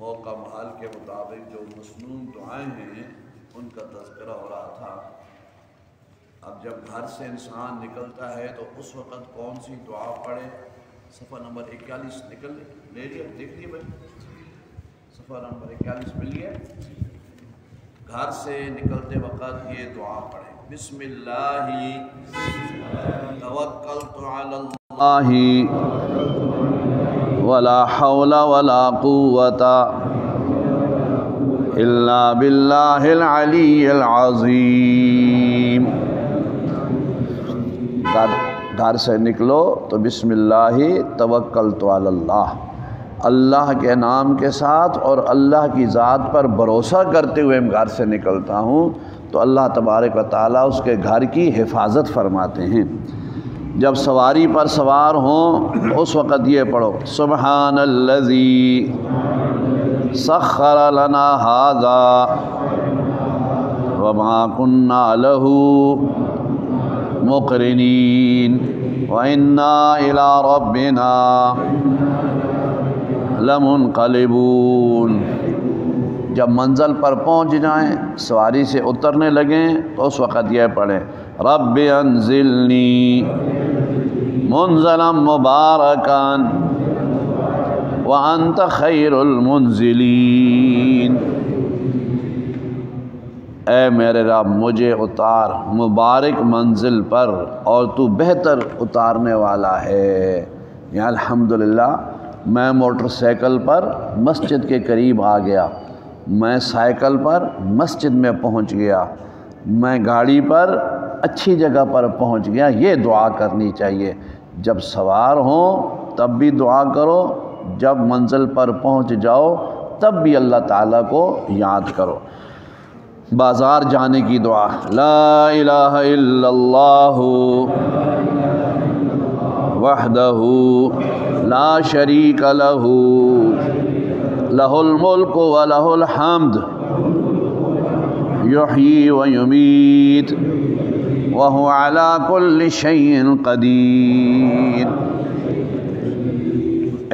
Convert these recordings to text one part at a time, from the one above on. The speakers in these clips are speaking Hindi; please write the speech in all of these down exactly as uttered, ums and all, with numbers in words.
मौका महल के मुताबिक जो मसनून दुआएं हैं उनका तज़किरा हो रहा था। अब जब घर से इंसान निकलता है तो उस वक़्त कौन सी दुआ पढ़े, सफ़ा नंबर इक्यालीस निकल ले लिया, देख लिया भाई, सफ़ा नंबर इक्यालीस मिल गया। घर से निकलते वक़्त ये दुआ पढ़े, बिस्मिल्लाहि तवक्कलतु अलल्लाहि वला हौला वला कुव्वता इल्ला बिल्लाहिल अलील अज़ीम। घर से निकलो तो बिस्मिल्लाहि तवक्कलतु अलल्लाह, अल्लाह के नाम के साथ और अल्लाह की ज़ात पर भरोसा करते हुए मैं घर से निकलता हूँ, तो अल्लाह तबारक व तआला उसके घर की हिफाजत फरमाते हैं। जब सवारी पर सवार हों उस वक़्त ये पढ़ो, सुब्हानल्लज़ी सख्खरा लना हाज़ा वमा कुन्ना लहू मुक़रिनीन व इन्ना इला रब्बिना लमुनक़लिबून। जब मंजिल पर पहुँच जाएं, सवारी से उतरने लगें तो उस वक़्त यह पढ़ें, रब्बि अंज़िलनी मुंज़लन मुबारकन व अंत खैरुल मुंज़िलीन। ऐ मेरे रब मुझे उतार मुबारक मंजिल पर और तू बेहतर उतारने वाला है। या अल्हम्दुलिल्लाह, मैं मोटरसाइकिल पर मस्जिद के करीब आ गया, मैं साइकिल पर मस्जिद में पहुंच गया, मैं गाड़ी पर अच्छी जगह पर पहुंच गया। ये दुआ करनी चाहिए। जब सवार हो तब भी दुआ करो, जब मंजिल पर पहुंच जाओ तब भी अल्लाह ताला को याद करो। बाज़ार जाने की दुआ, ला इलाहा इल्लल्लाहु वहदहू ला शरीक लहू लहुल मुल्क व लहुल हम्द युह्यी व युमीत व हुवा अला कुल्लि शयइन क़दीर।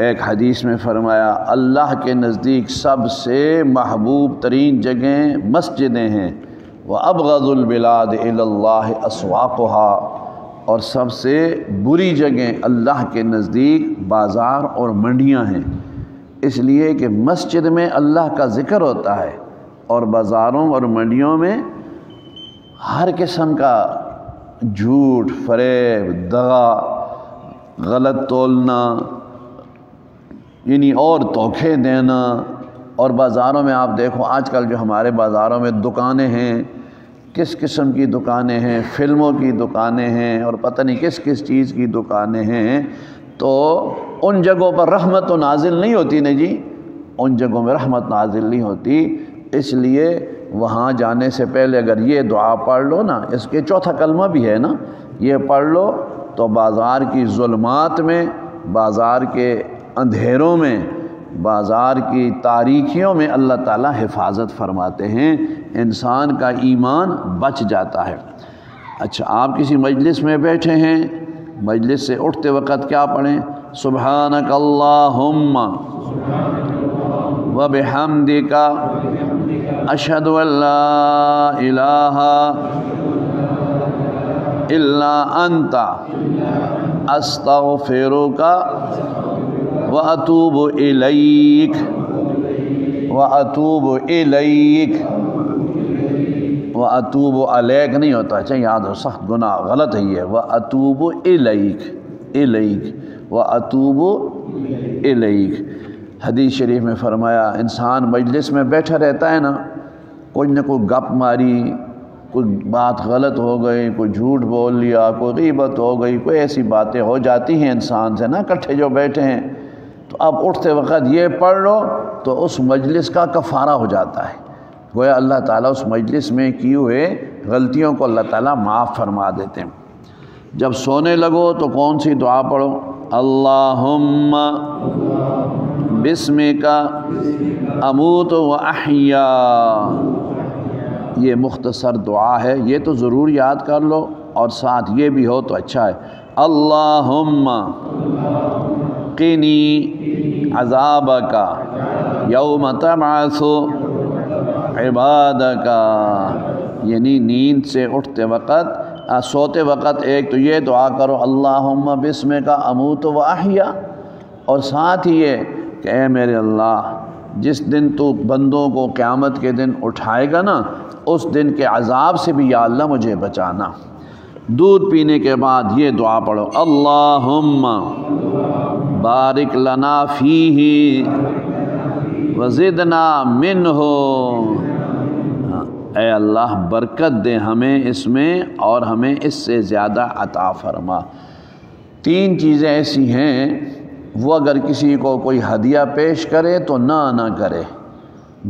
एक हदीस में फ़रमाया, अल्लाह के नज़दीक सबसे महबूब तरीन जगह मस्जिदें हैं, व अबग़ज़ुल बिलाद इलल्लाह अस्वाक़ुहा, और सबसे बुरी जगह अल्लाह के नज़दीक बाज़ार और मंडियाँ हैं। इसलिए कि मस्जिद में अल्लाह का ज़िक्र होता है और बाज़ारों और मंडियों में हर किस्म का झूठ, फरेब, दगा, गलत तोलना, यानी और धोखे देना। और बाज़ारों में आप देखो आजकल जो हमारे बाज़ारों में दुकानें हैं, किस किस्म की दुकानें हैं, फ़िल्मों की दुकानें हैं और पता नहीं किस किस चीज़ की दुकानें हैं। तो उन जगहों पर रहमत नाजिल नहीं होती न जी, उन जगहों में रहमत नाजिल नहीं होती। इसलिए वहाँ जाने से पहले अगर ये दुआ पढ़ लो ना, इसके चौथा कलमा भी है ना, ये पढ़ लो तो बाज़ार की ज़ुल्मात में, बाज़ार के अंधेरों में, बाज़ार की तारीखियों में अल्लाह ताला हिफाजत फरमाते हैं, इंसान का ईमान बच जाता है। अच्छा, आप किसी मजलिस में बैठे हैं, मजलिस से उठते वक़्त क्या पढ़ें, सुब्हानकल्लाहुम्मा व बिहम्दिका अशहदु अल्ला इलाहा इल्ला अंता अस्तगफिरुका व अतूबु इलैक व अतूबु इलैक। व अतूबु अलैक नहीं होता, अच्छा याद हो, सख्त गुनाह गलत है ये, व अतूबु इलैक इलैक व अतूबु इलैक। हदीस शरीफ में फरमाया, इंसान मजलिस में बैठा रहता है ना, कोई ना कोई गप मारी, कोई बात गलत हो गई, कोई झूठ बोल लिया, कोई गीबत हो गई, कोई ऐसी बातें हो जाती हैं इंसान से ना, इकट्ठे जो बैठे हैं। तो अब उठते वक्त ये पढ़ लो तो उस मजलिस का कफ़ारा हो जाता है, गोया अल्लाह ताला उस मजलिस में किए हुए गलतियों को अल्लाह ताला माफ़ फरमा देते हैं। जब सोने लगो तो कौन सी दुआ पढ़ो, अल्लाहुम्मा बिस्मिका अमूत व अहया। ये मुख्तसर दुआ है, ये तो ज़रूर याद कर लो और साथ ये भी हो तो अच्छा है, अल्लाहुम्मा क़िनी अज़ाबका यौम तबअसु इबादका, यानी नींद से उठते वक़्त सोते वक़्त एक तो ये दुआ करो अल्लाहुम्मा बिस्मिका अमूतु व अहया, और साथ ही ये कि ऐ मेरे अल्लाह जिस दिन तू बंदों को क़यामत के दिन उठाएगा ना, उस दिन के अज़ाब से भी या अल्लाह मुझे बचाना। दूध पीने के बाद ये दुआ पढ़ो अल्लाहुम्मा बारिक लना फ़ीही व ज़िदना मिन्हु, ऐ अल्लाह बरकत दे हमें इसमें और हमें इससे ज़्यादा अता फरमा। तीन चीज़ें ऐसी हैं वो अगर किसी को कोई हदिया पेश करे तो ना ना करे,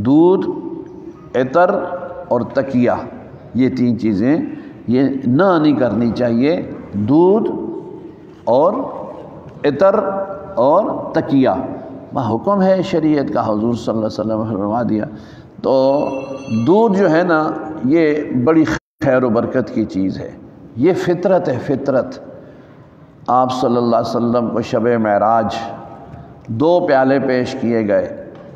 दूध, इतर और तकिया, ये तीन चीज़ें ये ना नहीं करनी चाहिए, दूध और इतर और तकिया। वह हुक्म है शरीयत का, हुजूर सल्लल्लाहु अलैहि वसल्लम ने फरमा दिया। तो दूध जो है ना ये बड़ी खैर व बरकत की चीज़ है, ये फ़ितरत है, फ़ितरत। आप सल्लल्लाहु अलैहि वसल्लम को शबे मेराज दो प्याले पेश किए गए,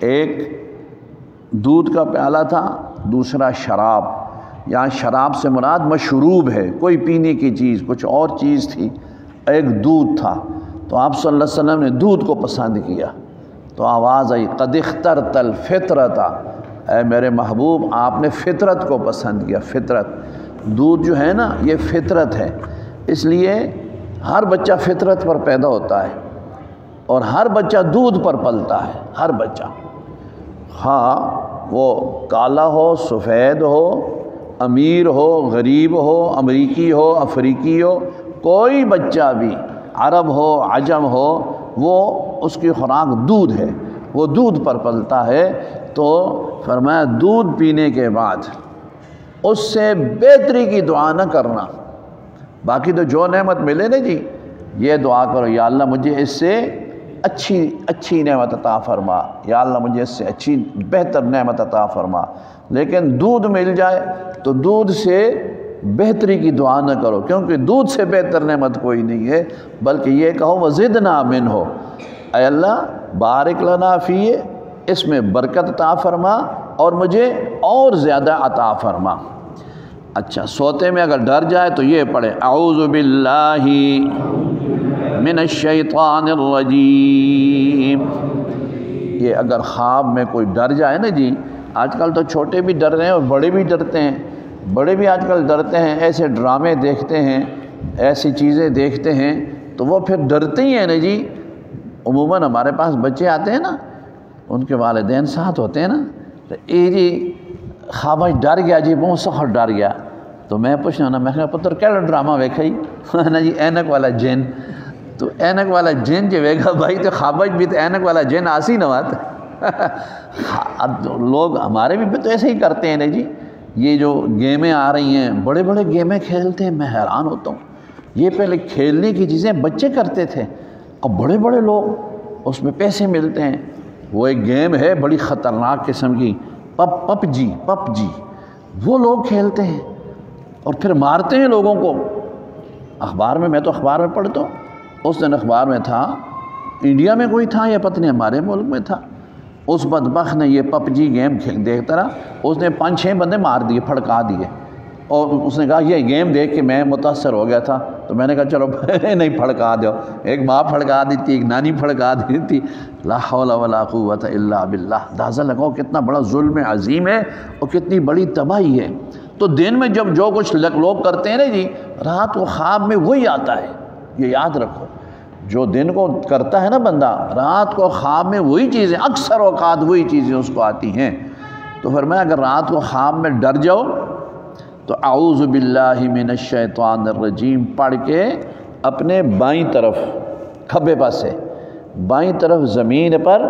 एक दूध का प्याला था, दूसरा शराब। यहाँ शराब से मुराद मशरूब है, कोई पीने की चीज़, कुछ और चीज़ थी, एक दूध था। तो आप सल्लल्लाहु अलैहि वसल्लम ने दूध को पसंद किया तो आवाज़ आई क़द इख्तरतल फ़ितरता, ऐ मेरे महबूब आपने फ़ितरत को पसंद किया। फ़ितरत दूध जो है ना ये फ़ितरत है, इसलिए हर बच्चा फ़ितरत पर पैदा होता है और हर बच्चा दूध पर पलता है, हर बच्चा, हाँ वो काला हो, सफ़ेद हो, अमीर हो, गरीब हो, अमरीकी हो, अफ्रीकी हो, कोई बच्चा भी, अरब हो, अजम हो, वो उसकी खुराक दूध है, वो दूध पर पलता है। तो फरमाया दूध पीने के बाद उससे बेहतरी की दुआ न करना, बाकी तो जो नेमत मिले ना जी ये दुआ करो या अल्लाह मुझे इससे अच्छी अच्छी नेमत अता फरमा, या अल्लाह मुझे इससे अच्छी बेहतर नेमत अता फरमा। लेकिन दूध मिल जाए तो दूध से बेहतरी की दुआ न करो, क्योंकि दूध से बेहतर नेमत कोई नहीं है, बल्कि ये कहो व ज़िदना मिन्हु, ऐ अल्लाह बारिक लना फ़ी, इसमें बरकत अता फरमा और मुझे और ज़्यादा अता फरमा। अच्छा, सोते में अगर डर जाए तो ये पढ़े अऊज़ु बिल्लाहि मिनश्शैतानिर रजीम। ये अगर ख़्वाब में कोई डर जाए ना जी, आजकल तो छोटे भी डर रहे हैं और बड़े भी डरते हैं, बड़े भी आजकल डरते हैं, ऐसे ड्रामे देखते हैं, ऐसी चीज़ें देखते हैं तो वो फिर डरते ही हैं ना जी। उमूमन हमारे पास बच्चे आते हैं ना, उनके वालिदैन साथ होते हैं ना, तो ये जी ख्वाब डर गया जी, बहुत सखर डर गया, तो मैं पूछना ना, मैं पुत्र कैसा ड्रामा वेखा ही ना जी, ऐनक वाला जिन, तो ऐनक वाला जिन जो वेगा भाई तो ख्वाब भी तो ऐनक वाला जिन आसी नवात। अब तो लोग हमारे भी तो ऐसे ही करते हैं ना जी, ये जो गेमें आ रही हैं, बड़े बड़े गेमें खेलते हैं, मैं हैरान होता हूँ। ये पहले खेलने की चीज़ें बच्चे करते थे और बड़े बड़े लोग, उसमें पैसे मिलते हैं। वो एक गेम है बड़ी ख़तरनाक किस्म की, पप पप जी पप जी, वो लोग खेलते हैं और फिर मारते हैं लोगों को। अखबार में, मैं तो अखबार में पढ़ता हूँ, उस दिन अखबार में था, इंडिया में कोई था या पता नहीं हमारे मुल्क में था, उस बदबख्त ने ये पप जी गेम खेल देखता रहा, उसने पाँच छः बंदे मार दिए, फड़का दिए, और उसने कहा ये गेम देख के मैं मुतासर हो गया था, तो मैंने कहा चलो नहीं फड़का दो। एक माँ फड़का दी थी, एक नानी फड़का दी थी। ला हौला वला कुव्वत इल्ला बिल्लाह, अंदाज़ा लगाओ कितना बड़ा जुल्म अज़ीम है और कितनी बड़ी तबाही है। तो दिन में जब जो कुछ लोग करते हैं ना जी, रात को ख्वाब में वही आता है, ये याद रखो। जो दिन को करता है ना बंदा, रात को ख्वाब में वही चीज़ें, अक्सर औकात वही चीज़ें उसको आती हैं। तो फरमाया अगर रात को ख्वाब में डर जाओ तो आऊज़ु बिल्लाहि मिनश शैतानिर रजीम पढ़ के अपने बाईं तरफ, खब्बे पासे बाईं तरफ ज़मीन पर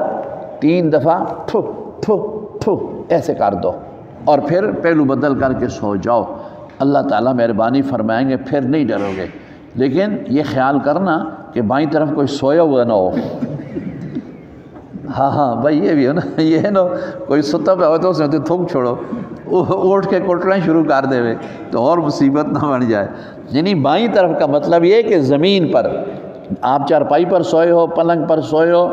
तीन दफ़ा ठु ठु ठु ऐसे कर दो और फिर पहलू बदल करके सो जाओ। अल्लाह ताला मेहरबानी फरमाएंगे, फिर नहीं डरोगे। लेकिन ये ख्याल करना कि बाईं तरफ कोई सोया हुआ ना हो। हाँ हाँ भाई, ये भी हो ना, ये है ना कोई सुता पे हो तो उसने थूक छोड़ो, उठ के कुटना शुरू कर देवे तो और मुसीबत ना बन जाए। यानी बाईं तरफ का मतलब ये कि ज़मीन पर, आप चारपाई पर सोए हो, पलंग पर सोए हो,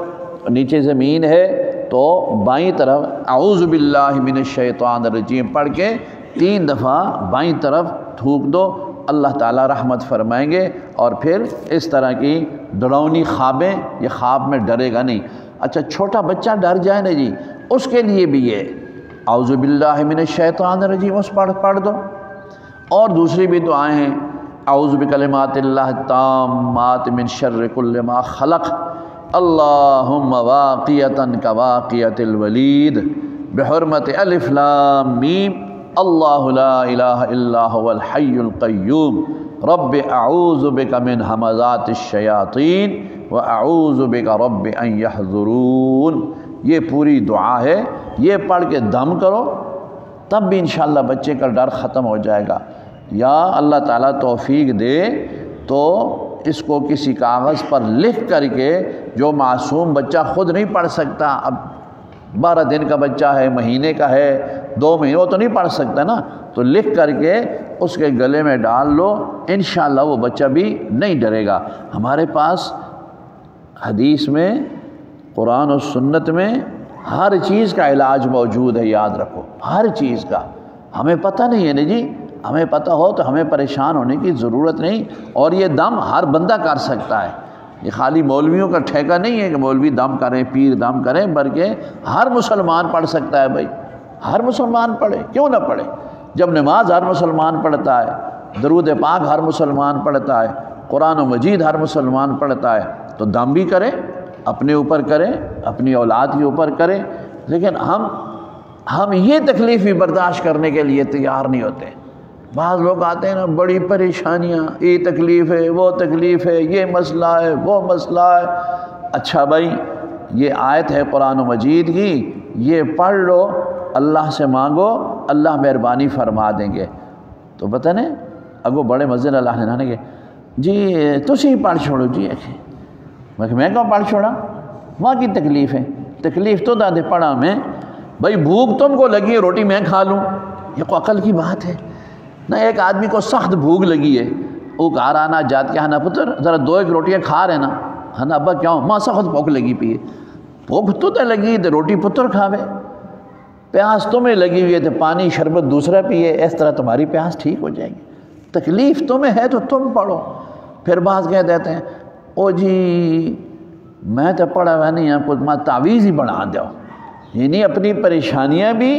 नीचे ज़मीन है, तो बाईं तरफ अऊज़ु बिल्लाहि मिनश शैतानिर रजीम पढ़ के तीन दफ़ा बाईं तरफ थूक दो, अल्लाह ताला रहमत फरमाएंगे। और फिर इस तरह की डरावनी ख्वाबें, ये ख्वाब में डरेगा नहीं। अच्छा, छोटा बच्चा डर जाए ना जी, उसके लिए भी ये अऊज़ु बिल्लाहि मिनश शैतानिर रजीम उस पढ़ पढ़ दो। और दूसरी भी दुआएं हैं, अऊज़ु बिकलिमातिल्लाहि ताम्माति मिन शर्रि कुल्लि मा खलक़ अल्लाहुम्मा वाक़ियतन कवाक़ियतिल वलीद बिहुर्मति अलिफ़ लाम मीम अल्लाहु ला इलाहा इल्ला हुवल हय्युल क़य्यूम रब्बि अऊज़ु बिका मिन हमाज़ातिश शयातीन व अऊज़ु बिका रब्बि अन यहज़ुरून। ये पूरी दुआ है, ये पढ़ के दम करो, तब भी इंशाअल्लाह बच्चे का डर ख़त्म हो जाएगा। या अल्लाह ताला तौफीक दे तो इसको किसी कागज़ पर लिख करके, जो मासूम बच्चा ख़ुद नहीं पढ़ सकता, अब बारह दिन का बच्चा है, महीने का है, दो महीने, वो तो नहीं पढ़ सकता ना, तो लिख करके उसके गले में डाल लो, इंशाअल्लाह वो बच्चा भी नहीं डरेगा। हमारे पास हदीस में, कुरान और सुन्नत में हर चीज़ का इलाज मौजूद है, याद रखो, हर चीज़ का। हमें पता नहीं है ना जी, हमें पता हो तो हमें परेशान होने की ज़रूरत नहीं। और ये दम हर बंदा कर सकता है, ये खाली मौलवियों का ठेका नहीं है कि मौलवी दम करें, पीर दम करें, बल्कि हर मुसलमान पढ़ सकता है। भाई हर मुसलमान पढ़े, क्यों ना पढ़े? जब नमाज हर मुसलमान पढ़ता है, दरूद पाक हर मुसलमान पढ़ता है, कुरान मजीद हर मुसलमान पढ़ता है, तो दम भी करें, अपने ऊपर करें, अपनी औलाद के ऊपर करें। लेकिन हम हम ये तकलीफ़ भी बर्दाश्त करने के लिए तैयार नहीं होते। बाज़ लोग आते हैं ना, बड़ी परेशानियाँ, ये तकलीफ़ है, वो तकलीफ़ है, ये मसला है, वो मसला है। अच्छा भाई, ये आयत है कुरान मजीद की, ये पढ़ लो, अल्लाह से मांगो, अल्लाह मेहरबानी फरमा देंगे। तो पता नहीं अगो बड़े मज़े अल्लाह ने नाने के जी तुसी पढ़ छोड़ो जी। मैं मैं क्यों पढ़ छोड़ा? वहाँ की तकलीफ़ है, तकलीफ़ तो दादे पढ़ा मैं, भाई भूख तुमको लगी है, रोटी मैं खा लूँ, ये को अकल की बात है ना। एक आदमी को सख्त भूख लगी है, वो घर आना जात के हना पुत्र ज़रा दो एक रोटियाँ खा रहे ना, है ना अब्बा क्या हो माँ सख्त भूख लगी पी है, भूख तो तो लगी तो रोटी पुत्र खावे, प्यास तुम्हें लगी हुई है तो पानी शरबत दूसरा पिए, इस तरह तुम्हारी प्यास ठीक हो जाएगी। तकलीफ़ तुम्हें है तो तुम पढ़ो। फिर बात कह देते हैं, ओ जी मैं तो पढ़ा हुआ नहीं, आपको माँ तावीज़ ही बना दो। यानी अपनी परेशानियाँ भी,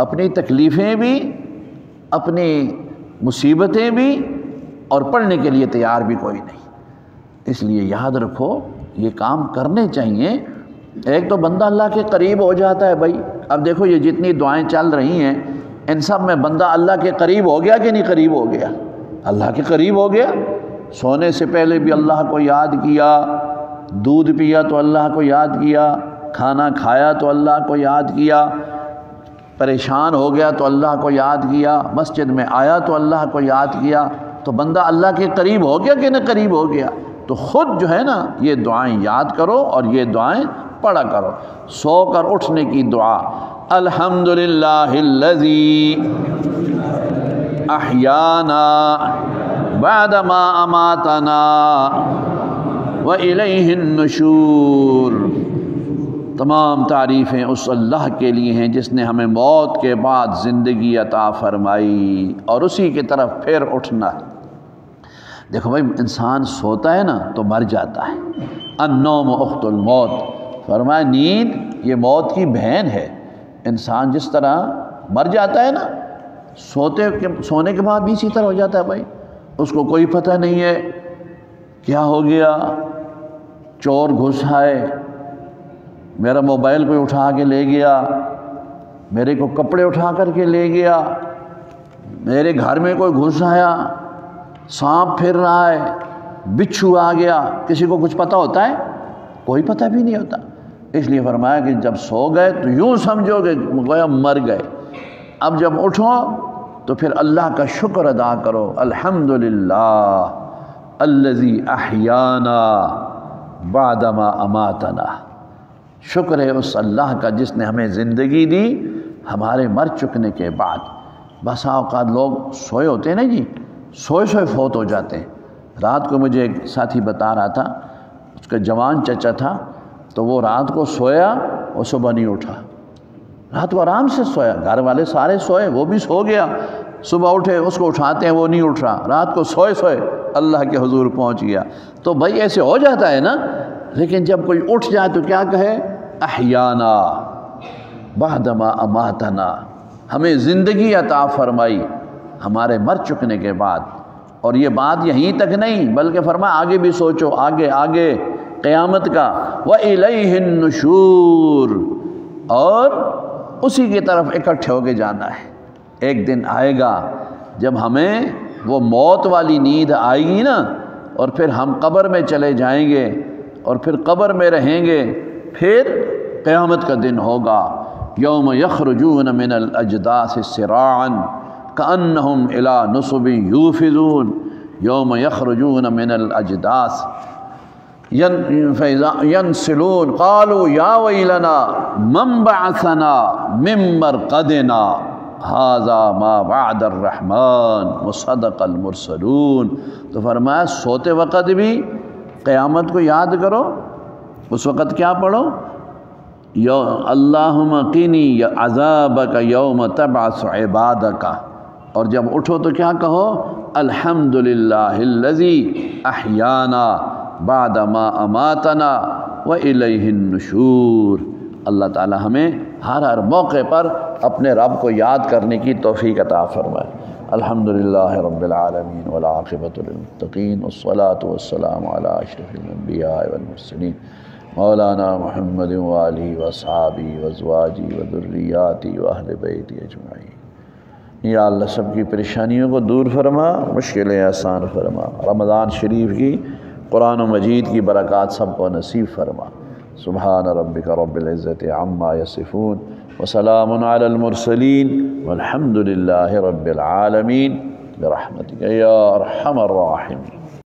अपनी तकलीफ़ें भी, अपनी मुसीबतें भी, और पढ़ने के लिए तैयार भी कोई नहीं। इसलिए याद रखो, ये काम करने चाहिए। एक तो बंदा अल्लाह के करीब हो जाता है। भाई अब देखो, ये जितनी दुआएं चल रही हैं, इन सब में बंदा अल्लाह के करीब हो गया कि नहीं? करीब हो गया, अल्लाह के करीब हो गया। सोने से पहले भी अल्लाह को याद किया, दूध पिया तो अल्लाह को याद किया, खाना खाया तो अल्लाह को याद किया, परेशान हो गया तो अल्लाह को याद किया, मस्जिद में आया तो अल्लाह को याद किया। तो बंदा अल्लाह के करीब हो गया कि ना करीब हो गया? तो ख़ुद जो है ना, ये दुआएं याद करो और ये दुआएं पढ़ा करो। सो कर उठने की दुआ, अल्हम्दुलिल्लाहिल्लज़ी अहयाना बादमा अमातना व इलैहिन नुशूर। तमाम तारीफ़ें उस अल्लाह के लिए हैं जिसने हमें मौत के बाद ज़िंदगी अता फरमाई, और उसी की तरफ फिर उठना। देखो भाई, इंसान सोता है ना तो मर जाता है। अन्नौम उख्तुल मौत, फरमाया नींद ये मौत की बहन है। इंसान जिस तरह मर जाता है ना, सोते के सोने के बाद भी इसी तरह हो जाता है। भाई उसको कोई पता नहीं है क्या हो गया, चोर घुस आए, मेरा मोबाइल कोई उठा के ले गया, मेरे को कपड़े उठा कर के ले गया, मेरे घर में कोई घुस आया, सांप फिर रहा है, बिच्छू आ गया। किसी को कुछ पता होता है? कोई पता भी नहीं होता। इसलिए फरमाया कि जब सो गए तो यूँ समझो कि गोया मर गए। अब जब उठो तो फिर अल्लाह का शुक्र अदा करो, अल्हम्दुलिल्लाह अल्लज़ी अहयाना बादमा अमातना। शुक्र है उस अल्लाह का जिसने हमें ज़िंदगी दी हमारे मर चुकने के बाद। बसा औकात लोग सोए होते हैं ना जी, सोए सोए फौत हो जाते हैं। रात को मुझे एक साथी बता रहा था, उसका जवान चचा था, तो वो रात को सोया और सुबह नहीं उठा, रात को आराम से सोया, घर वाले सारे सोए, वो भी सो गया। सुबह उठे, उसको उठाते हैं, वो नहीं उठ रहा, रात को सोए सोए अल्लाह के हुजूर पहुंच गया। तो भाई ऐसे हो जाता है ना। लेकिन जब कोई उठ जाए तो क्या कहे, अहयाना बहदमा अमातना, हमें ज़िंदगी अता फरमाई हमारे मर चुकने के बाद। और ये बात यहीं तक नहीं, बल्कि फरमाया आगे भी सोचो, आगे आगे क़यामत का, व इलैहिन नुशूर, और उसी की तरफ इकट्ठे होके जाना है। एक दिन आएगा जब हमें वो मौत वाली नींद आएगी ना, और फिर हम कब्र में चले जाएंगे और फिर कब्र में रहेंगे। फिर क़यामत का दिन होगा, यौम यखरुजून मिनल अजदास सिराअन कअन्नहुम इला नुसुबी यूफिजून, यौम यखरुजून मिनल अजदास यंसिलून क़ालू या वैलना मम बअसना मिन मरक़दिना हाज़ा मा वअद अर्रहमान मुसद्दक़ल मुरसलून। तो फरमाया सोते वक़्त भी क़यामत को याद करो। उस वक़्त क्या पढ़ो, यो अल्लाहुम्मा क़िनी अज़ाबक यौम तबअस इबादक। और जब उठो तो क्या कहो, अल्हम्दुलिल्लाहिल्लज़ी अहयाना बादमा अमातना व इलैहिन नुशूर। अल्लाह ताला हमें हर हर मौके पर अपने रब को याद करने की तौफीक अता फरमाए। अल्हम्दुलिल्लाह रब्बिल आलमीन वल आक़िबतु लिल मुत्तक़ीन वस्सलातु वस्सलामु अला अशरफिल अंबिया वल मुरसलीन मौलाना मुहम्मद व आलिही व असहाबी व अज़वाजी व ज़ुर्रियाती व अहले बैती अजमईन। या अल्लाह सबकी परेशानियों को दूर फरमा, मुश्किलें आसान फरमा, रमज़ान शरीफ की कुरान मजीद की बरक़ात सबको नसीब फरमा। सुभान रब्बिका रब्बिल इज़्ज़ति अम्मा यसिफून व सलामुन अलल मुरसलीन वल्हम्दुलिल्लाहि रब्बिल आलमीन बिरहमतिका या अरहमर राहिमीन।